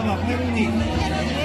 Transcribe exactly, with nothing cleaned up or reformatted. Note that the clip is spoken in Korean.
사막 회군이